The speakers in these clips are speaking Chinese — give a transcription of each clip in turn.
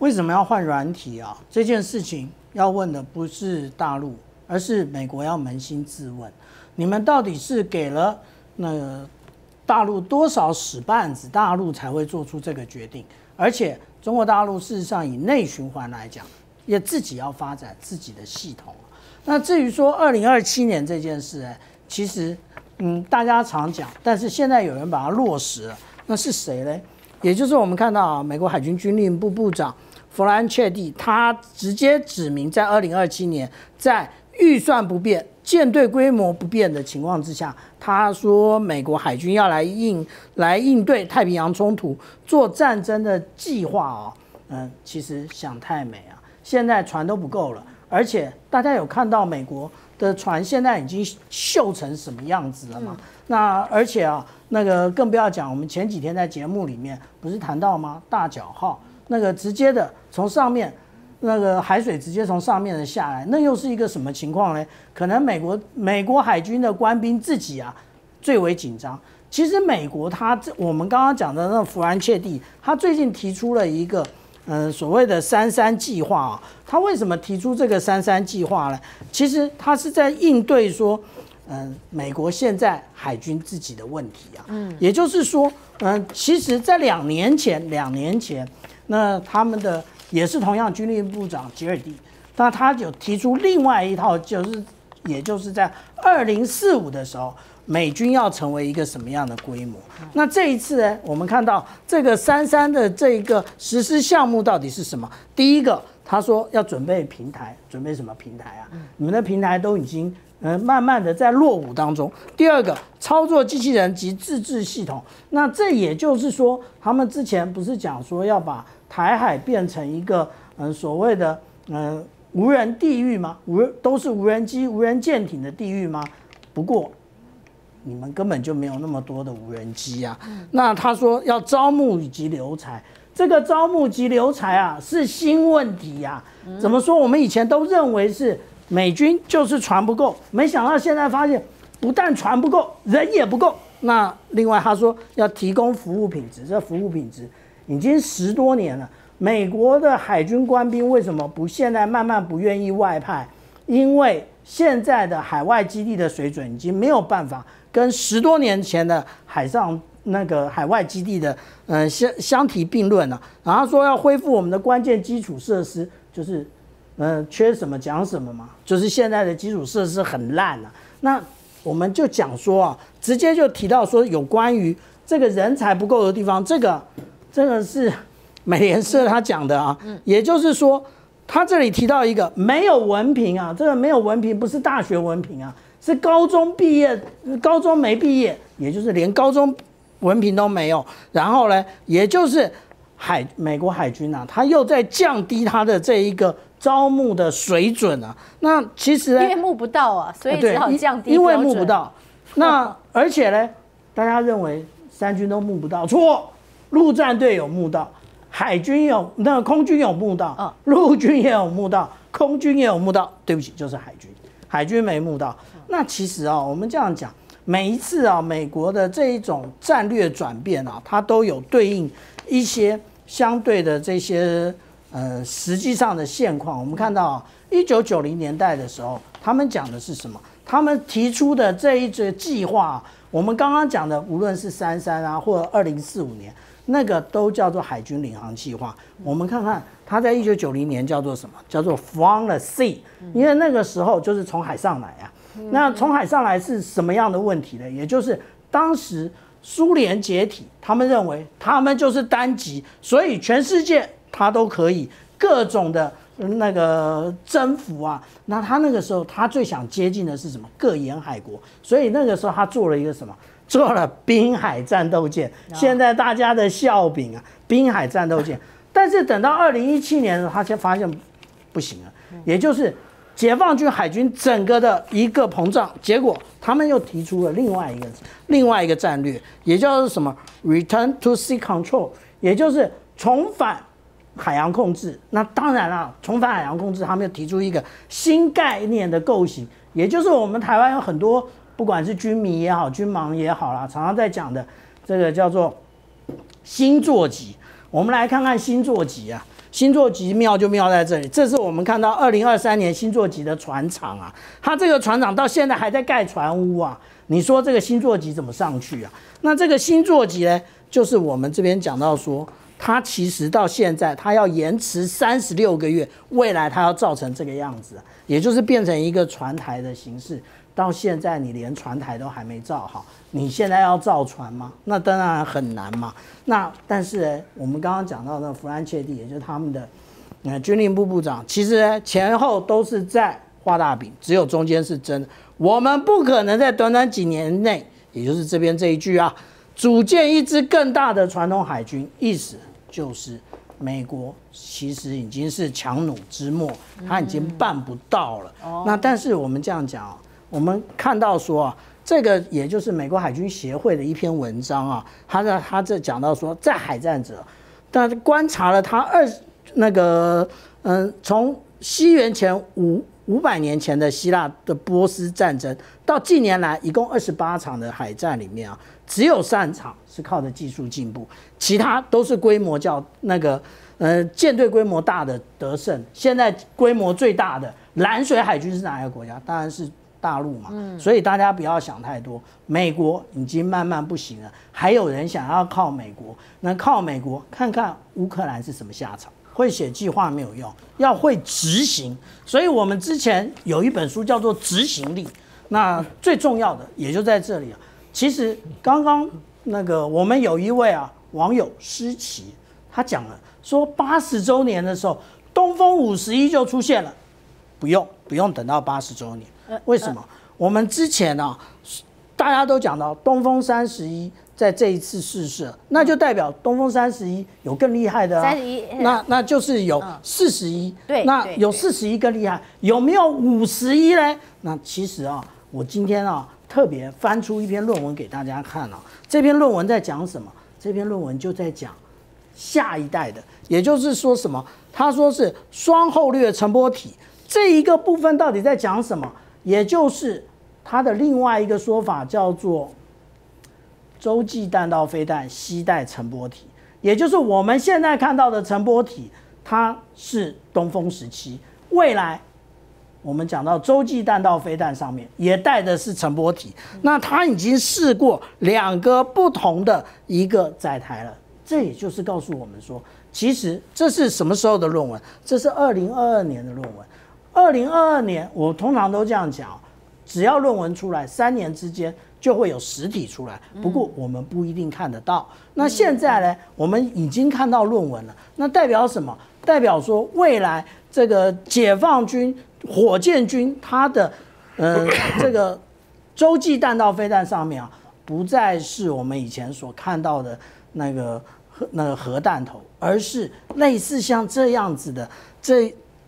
为什么要换软体啊？这件事情要问的不是大陆，而是美国要扪心自问，你们到底是给了大陆多少屎绊子，大陆才会做出这个决定？而且中国大陆事实上以内循环来讲，也自己要发展自己的系统。那至于说2027年这件事，其实大家常讲，但是现在有人把它落实了，那是谁呢？也就是我们看到啊，美国海军军令部部长弗兰切蒂，他直接指明在2027年，在预算不变、舰队规模不变的情况之下，他说美国海军要来应对太平洋冲突、做战争的计划啊。其实想太美啊，现在船都不够了，而且大家有看到美国的船现在已经锈成什么样子了嘛？那而且啊，更不要讲，我们前几天在节目里面不是谈到吗？大角号直接的从上面。海水直接从上面的下来，那又是一个什么情况呢？可能美国海军的官兵自己啊最为紧张。其实美国我们刚刚讲的那弗兰切蒂，他最近提出了一个所谓的“33计划”啊。他为什么提出这个“33计划”呢？其实他是在应对说，美国现在海军自己的问题啊。也就是说，其实在两年前，那他们的。也是同样军令部长吉尔蒂，那他就提出另外一套，也就是在2045的时候，美军要成为一个什么样的规模？那这一次呢，我们看到这个“33”的这个实施项目到底是什么？第一个，他说要准备平台，准备什么平台啊？你们的平台都已经慢慢的在落伍当中。第二个，操作机器人及自制系统。那这也就是说，他们之前不是讲说要把台海变成一个所谓的无人地狱吗？都是无人机、无人舰艇的地狱吗？不过你们根本就没有那么多的无人机啊。那他说要招募以及留才，这个招募及留才啊是新问题啊。怎么说？我们以前都认为是美军就是船不够，没想到现在发现不但船不够，人也不够。那另外他说要提供服务品质，这服务品质。已经10多年了，美国的海军官兵为什么现在慢慢不愿意外派？因为现在的海外基地的水准已经没有办法跟10多年前的海外基地的相提并论了。然后说要恢复我们的关键基础设施，就是缺什么讲什么嘛，就是现在的基础设施很烂了。那我们就讲说啊，直接就提到说有关于这个人才不够的地方，这个是美联社他讲的啊，也就是说，他这里提到一个没有文凭啊，这个没有文凭不是大学文凭啊，是高中没毕业，也就是连高中文凭都没有。然后呢，也就是美国海军啊，他又在降低他的这一个招募的水准啊。那其实呢，因为募不到啊，所以只好降低标准。因为募不到，那而且呢，大家认为三军都募不到，错。陆战队有募到，海军有，空军有募到，陆军也有募到，空军也有募到。对不起，就是海军没募到。那其实啊，我们这样讲，每一次啊，美国的这一种战略转变啊，它都有对应一些相对的这些实际上的现况。我们看到啊，1990年代的时候，他们讲的是什么？他们提出的这一个计划啊，我们刚刚讲的，无论是“33”啊，或者2045年。那个都叫做海军领航计划。我们看看它在1990年叫做什么？叫做 From the Sea， 因为那个时候就是从海上来啊。那从海上来是什么样的问题呢？也就是当时苏联解体，他们认为他们就是单极，所以全世界他都可以各种的征服啊。那他那个时候他最想接近的是什么？各沿海国。所以那个时候他做了一个什么？做了滨海战斗舰，现在大家的笑柄啊，滨海战斗舰。但是等到2017年的时候，他才发现不行了，也就是解放军海军整个的一个膨胀，结果他们又提出了另外一个战略，也叫做什么 Return to Sea Control， 也就是重返海洋控制。那当然啦，重返海洋控制，他们又提出一个新概念的构型，也就是我们台湾有很多。不管是军迷也好，军盲也好啦，常常在讲的这个叫做星座级。我们来看看星座级啊，星座级妙就妙在这里，这是我们看到2023年星座级的船厂啊，它这个船厂到现在还在盖船屋啊。你说这个星座级怎么上去啊？那这个星座级呢，就是我们这边讲到说，它其实到现在它要延迟36个月，未来它要造成这个样子，也就是变成一个船台的形式。 到现在你连船台都还没造好，你现在要造船吗？那当然很难嘛。那但是我们刚刚讲到的弗兰切蒂，也就是他们的军令部部长，其实前后都是在画大饼，只有中间是真的。我们不可能在短短几年内，也就是这边这一句啊，组建一支更大的传统海军，意思就是。 美国其实已经是强弩之末，他已经办不到了。那但是我们这样讲啊，我们看到说啊，这个也就是美国海军协会的一篇文章啊，他这讲到说，在海战者，但是观察了他从西元前500年前的希腊的波斯战争到近年来，一共28场的海战里面啊，只有3场是靠着技术进步，其他都是规模较舰队规模大的得胜。现在规模最大的蓝水海军是哪一个国家？当然是大陆嘛。所以大家不要想太多，美国已经慢慢不行了，还有人想要靠美国，那靠美国看看乌克兰是什么下场。 会写计划没有用，要会执行。所以我们之前有一本书叫做《执行力》，那最重要的也就在这里啊。其实刚刚那个我们有一位啊网友诗琪，他讲了说80周年的时候，东风51就出现了，不用等到80周年。为什么？我们之前啊大家都讲到东风31。 在这一次试射，那就代表东风31有更厉害的啊，那就是有41，对，那有41更厉害，有没有51呢？那其实啊，我今天啊特别翻出一篇论文给大家看啊，这篇论文在讲什么？这篇论文就在讲下一代的，也就是说什么？他说是双后掠乘波体这一个部分到底在讲什么？也就是他的另外一个说法叫做。 洲际弹道飞弹携带乘波体，也就是我们现在看到的乘波体，它是东风17。未来我们讲到洲际弹道飞弹上面也带的是乘波体，那它已经试过2个不同的一个载台了。这也就是告诉我们说，其实这是什么时候的论文？这是2022年的论文。2022年我通常都这样讲，只要论文出来，3年之间。 就会有实体出来，不过我们不一定看得到。那现在呢，我们已经看到论文了，那代表什么？代表说未来这个解放军、火箭军，它的这个洲际弹道飞弹上面啊，不再是我们以前所看到的那个核弹头，而是类似像这样子的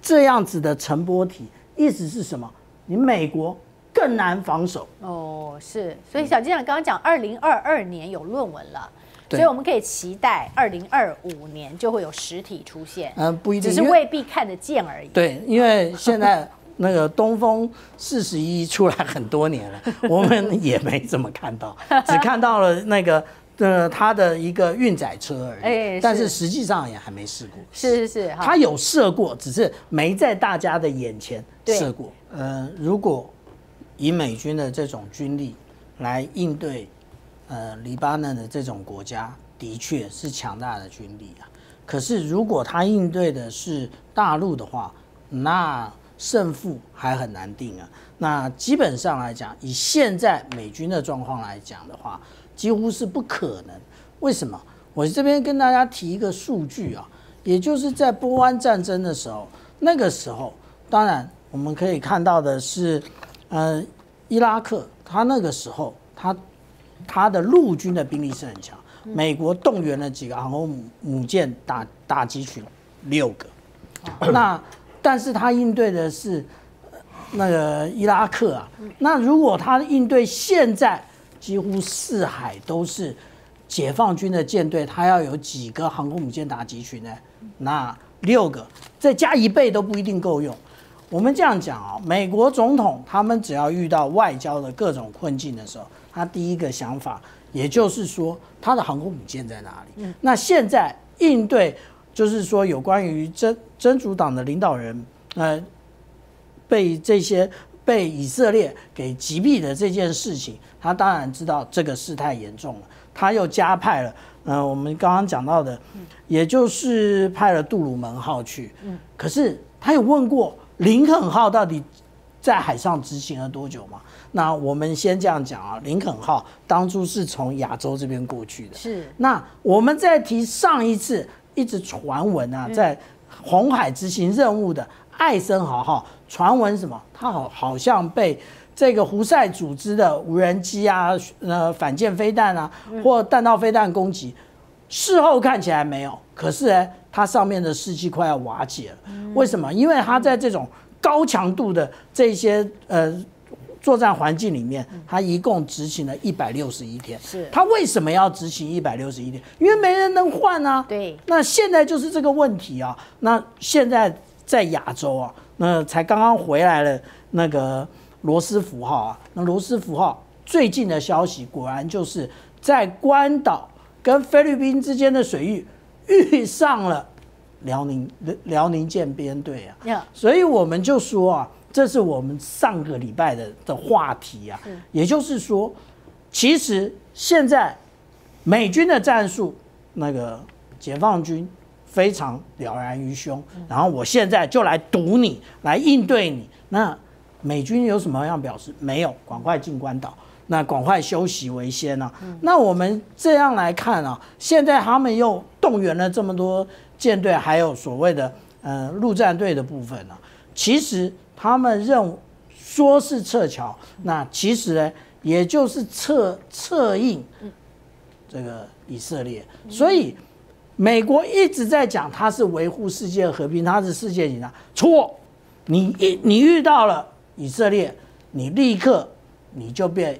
这样子的乘波体。意思是什么？你美国。 更难防守哦，是，所以小机长刚刚讲，2022年有论文了，所以我们可以期待2025年就会有实体出现。不一定，只是未必看得见而已。对，因为现在那个东风41出来很多年了，我们也没怎么看到，只看到了那个。 它的一个运载车而已，但是实际上也还没试过。是，它有射过，只是没在大家的眼前射过。如果以美军的这种军力来应对，黎巴嫩的这种国家，的确是强大的军力啊。可是如果它应对的是大陆的话，那胜负还很难定啊。那基本上来讲，以现在美军的状况来讲的话。 几乎是不可能，为什么？我这边跟大家提一个数据啊，也就是在波湾战争的时候，那个时候，当然我们可以看到的是，伊拉克，他那个时候他的陆军的兵力是很强，美国动员了几个航空母舰打击群6个，那但是他应对的是那个伊拉克啊，那如果他应对现在。 几乎四海都是解放军的舰队，它要有几个航空母舰打击群呢？那6个，再加1倍都不一定够用。我们这样讲啊，美国总统他们只要遇到外交的各种困境的时候，他第一个想法，也就是说他的航空母舰在哪里？那现在应对就是说有关于真主党的领导人，被以色列给击毙的这件事情，他当然知道这个事态严重了，他又加派了，我们刚刚讲到的，也就是派了杜鲁门号去，可是他有问过林肯号到底在海上执行了多久嘛？那我们先这样讲啊，林肯号当初是从亚洲这边过去的，是。那我们再提上一次一直传闻啊，在红海执行任务的艾森豪号。传闻什么？他好像被这个胡塞组织的无人机啊、反舰飞弹啊或弹道飞弹攻击。事后看起来没有，可是它上面的士气快要瓦解了。为什么？因为它在这种高强度的这些作战环境里面，它一共执行了161天。是。它为什么要执行161天？因为没人能换啊。对。那现在就是这个问题啊。那现在在亚洲啊。那才刚刚回来了那个罗斯福号啊，那罗斯福号最近的消息果然就是在关岛跟菲律宾之间的水域遇上了辽宁舰编队啊，所以我们就说啊，这是我们上个礼拜的话题啊，也就是说，其实现在美军的战术那个解放军。非常了然于胸，然后我现在就来堵你，来应对你。那美军有什么样表示？没有，赶快进关岛，那赶快休息为先啊。那我们这样来看啊，现在他们又动员了这么多舰队，还有所谓的陆战队的部分啊，其实他们说是撤侨，那其实呢，也就是策应这个以色列，所以。美国一直在讲他是维护世界和平，他是世界警察，错！你遇到了以色列，你立刻你就被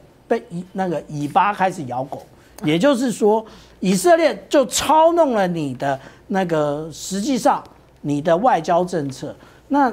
那个尾巴开始咬狗，也就是说，以色列就操弄了你的那个实际上你的外交政策。那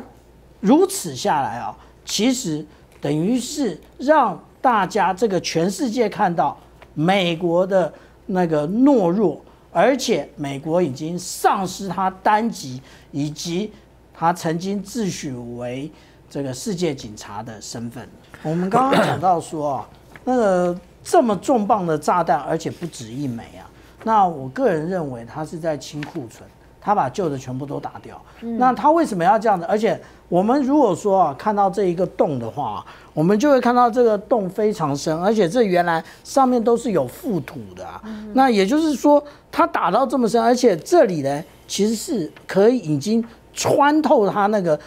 如此下来啊，其实等于是让大家这个全世界看到美国的那个懦弱。而且美国已经丧失他单极以及他曾经自诩为这个世界警察的身份。我们刚刚讲到说啊，那个这么重磅的炸弹，而且不止一枚啊。那我个人认为他是在清库存，他把旧的全部都打掉。那他为什么要这样子？而且我们如果说啊，看到这一个洞的话，我们就会看到这个洞非常深，而且这原来上面都是有覆土的啊。那也就是说，它打到这么深，而且这里呢，其实是可以已经穿透它那个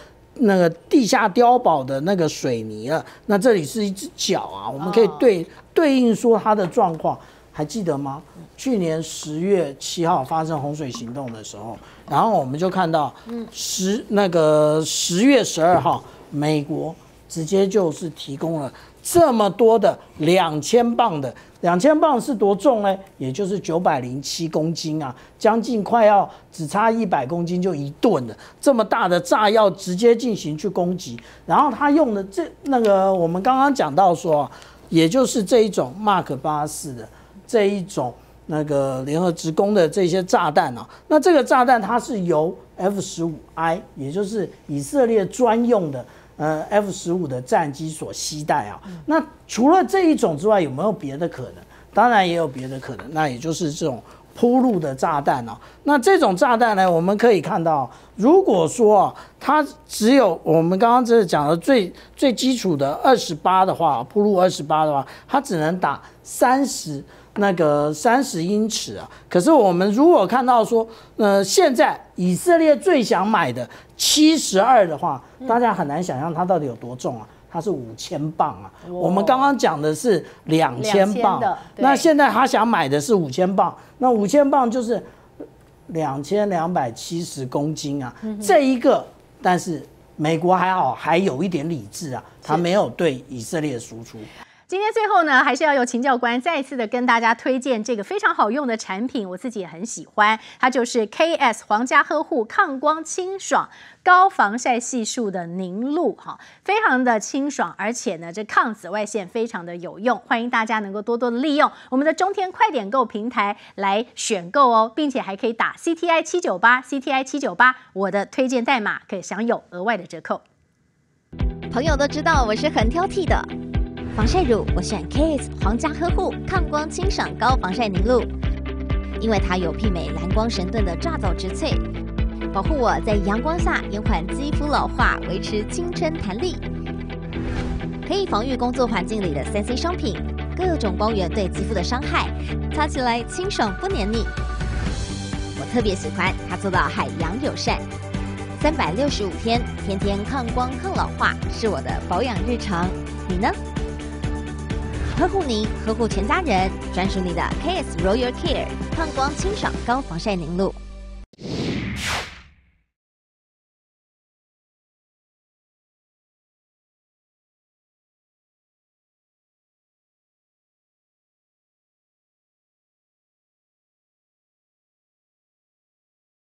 地下碉堡的那个水泥了。那这里是一只脚啊，我们可以对应说它的状况。还记得吗？去年10月7号发生洪水行动的时候，然后我们就看到10月12号，美国直接就是提供了这么多的2000磅的，2000磅是多重呢？也就是907公斤啊，将近快要只差100公斤就1吨的这么大的炸药直接进行去攻击，然后他用的那个我们刚刚讲到说，也就是这一种 Mark 84的。这一种那个联合职工的这些炸弹啊，那这个炸弹它是由 F15I， 也就是以色列专用的F15的战机所携带啊。那除了这一种之外，有没有别的可能？当然也有别的可能，那也就是这种铺路的炸弹啊。那这种炸弹呢，我们可以看到，如果说啊，它只有我们刚刚这讲的最基础的28的话，铺路28的话，它只能打30英尺啊，可是我们如果看到说，现在以色列最想买的72的话，大家很难想象它到底有多重啊，它是5000磅啊。我们刚刚讲的是2000磅，那现在他想买的是5000磅，那5000磅就是2270公斤啊，这一个，但是美国还好，还有一点理智啊，他没有对以色列输出。今天最后呢，还是要由秦教官再次的跟大家推荐这个非常好用的产品，我自己也很喜欢，它就是 KS 皇家呵护抗光清爽高防晒系数的凝露，哈，非常的清爽，而且呢，这抗紫外线非常的有用，欢迎大家能够多多的利用我们的中天快点购平台来选购哦，并且还可以打 CTI 798，我的推荐代码可以享有额外的折扣。朋友都知道我是很挑剔的，防晒乳我选 KS 皇家呵护抗光清爽高防晒凝露，因为它有媲美蓝光神盾的抓藻植萃，保护我在阳光下延缓肌肤老化，维持青春弹力，可以防御工作环境里的3C 商品各种光源对肌肤的伤害，擦起来清爽不黏腻。我特别喜欢它做到海洋友善，365天，天天抗光抗老化，是我的保养日常。你呢？呵护您，呵护全家人，专属你的 KS Royal Care 抗光清爽高防晒凝露。